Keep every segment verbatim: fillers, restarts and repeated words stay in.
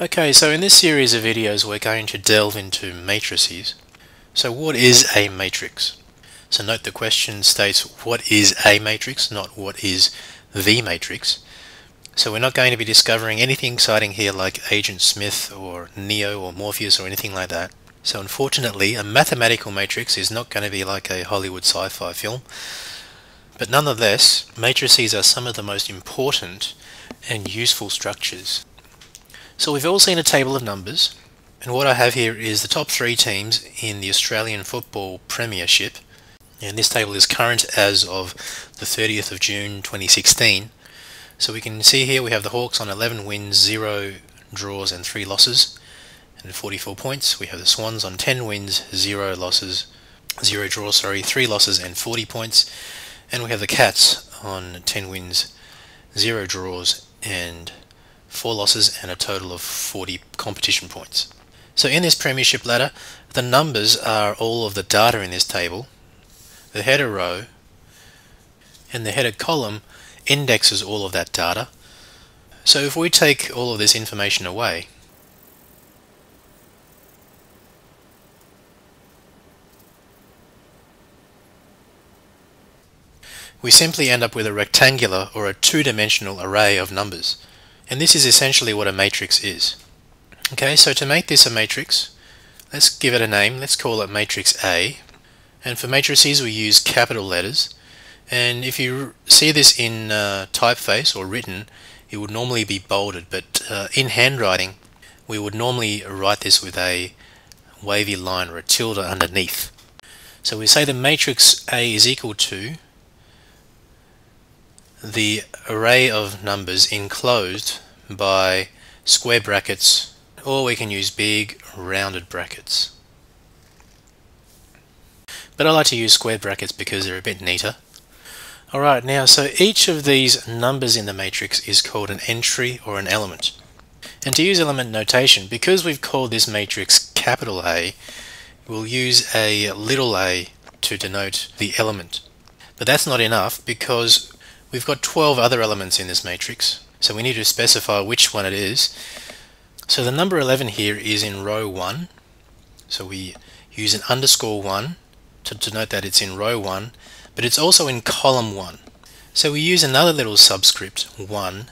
Okay, so in this series of videos we're going to delve into matrices. So what is a matrix? So note the question states what is a matrix, not what is the matrix. So we're not going to be discovering anything exciting here like Agent Smith or Neo or Morpheus or anything like that. So unfortunately a mathematical matrix is not going to be like a Hollywood sci-fi film. But nonetheless, matrices are some of the most important and useful structures. So we've all seen a table of numbers, and what I have here is the top three teams in the Australian Football Premiership, and this table is current as of the thirtieth of June twenty sixteen. So we can see here we have the Hawks on eleven wins, zero draws and three losses and forty-four points. We have the Swans on ten wins, zero losses, zero draws, sorry, three losses and forty points. And we have the Cats on ten wins, zero draws and four losses and a total of forty competition points. So in this premiership ladder, the numbers are all of the data in this table. The header row and the header column indexes all of that data. So if we take all of this information away, we simply end up with a rectangular or a two-dimensional array of numbers. And this is essentially what a matrix is. Okay, so to make this a matrix, let's give it a name. Let's call it matrix A. And for matrices we use capital letters. And if you see this in uh, typeface or written, it would normally be bolded, but uh, in handwriting we would normally write this with a wavy line or a tilde underneath. So we say the matrix A is equal to the array of numbers enclosed by square brackets, or we can use big rounded brackets. But I like to use square brackets because they're a bit neater. Alright, now so each of these numbers in the matrix is called an entry or an element. And to use element notation, because we've called this matrix capital A, we'll use a little a to denote the element. But that's not enough because we've got twelve other elements in this matrix, so we need to specify which one it is. So the number eleven here is in row one, so we use an underscore one to denote that it's in row one, but it's also in column one. So we use another little subscript one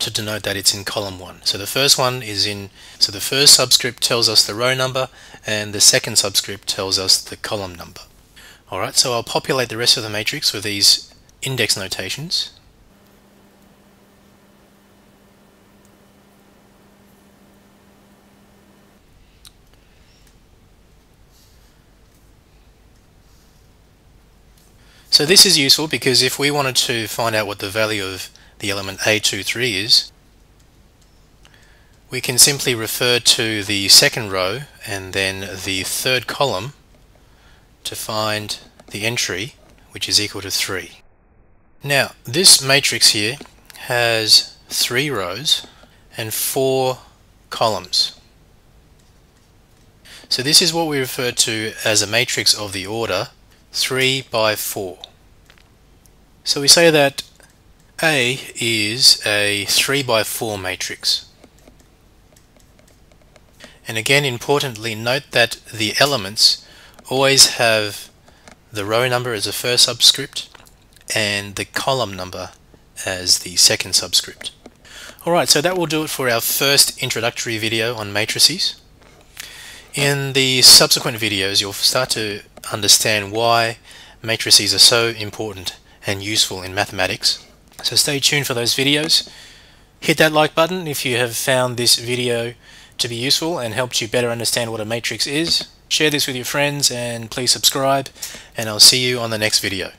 to denote that it's in column one. So the first one is in, so the first subscript tells us the row number and the second subscript tells us the column number. Alright, so I'll populate the rest of the matrix with these index notations. So this is useful because if we wanted to find out what the value of the element A twenty-three is, we can simply refer to the second row and then the third column to find the entry, which is equal to three. Now, this matrix here has three rows and four columns. So this is what we refer to as a matrix of the order three by four. So we say that A is a three by four matrix. And again, importantly, note that the elements always have the row number as the first subscript and the column number as the second subscript. Alright, so that will do it for our first introductory video on matrices. In the subsequent videos you'll start to understand why matrices are so important and useful in mathematics. So stay tuned for those videos. Hit that like button if you have found this video to be useful and helped you better understand what a matrix is. Share this with your friends and please subscribe, and I'll see you on the next video.